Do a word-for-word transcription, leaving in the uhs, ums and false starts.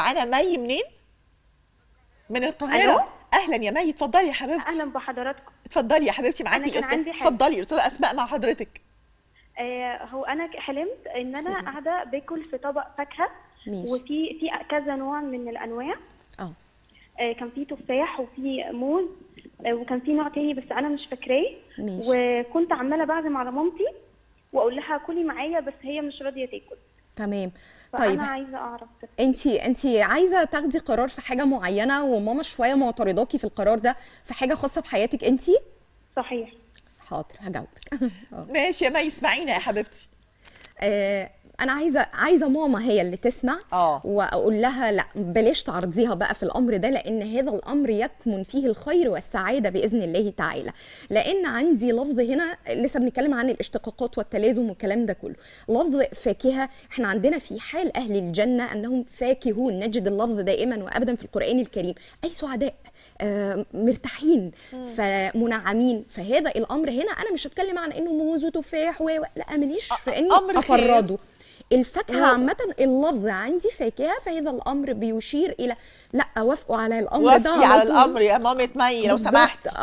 معانا مي منين؟ من القاهرة. أهلا يا مي، اتفضلي يا حبيبتي. أهلا بحضراتكم. اتفضلي يا حبيبتي، معاكي أستاذ. اتفضلي يا أستاذة أسماء، مع حضرتك. آه هو أنا حلمت إن أنا قاعدة باكل في طبق فاكهة، وفي في كذا نوع من الأنواع. أوه. آه كان في تفاح وفي موز، آه وكان في نوع تاني بس أنا مش فاكراه. وكنت عمالة بعزم على مامتي وأقول لها كلي معايا، بس هي مش راضية تاكل. تمام. طيب انا عايزه اعرف انت انت عايزه تاخدي قرار في حاجه معينه، وماما شويه معترضاكي في القرار ده في حاجه خاصه بحياتك انت. صحيح. حاضر هجاوبك. ماشي يا مي، اسمعينا يا حبيبتي. آه انا عايزه عايزه ماما هي اللي تسمع. أوه. واقول لها لا بلاش تعرضيها بقى في الامر ده، لان هذا الامر يكمن فيه الخير والسعاده باذن الله تعالى. لان عندي لفظ هنا، لسه بنتكلم عن الاشتقاقات والتلازم والكلام ده كله، لفظ فاكهه. احنا عندنا في حال اهل الجنه انهم فاكهون، نجد اللفظ دائما وابدا في القران الكريم، اي سعداء، آه مرتاحين، فمنعمين. فهذا الامر هنا انا مش هتكلم عن انه موز وتفاح و لا، ماليش في اني افرضه. الفاكهه عامه، اللفظ عندي فاكهه، فهذا الامر بيشير الى لا، وافقوا على الامر ده، وافقي على الامر يا مامة مي لو سمحتي.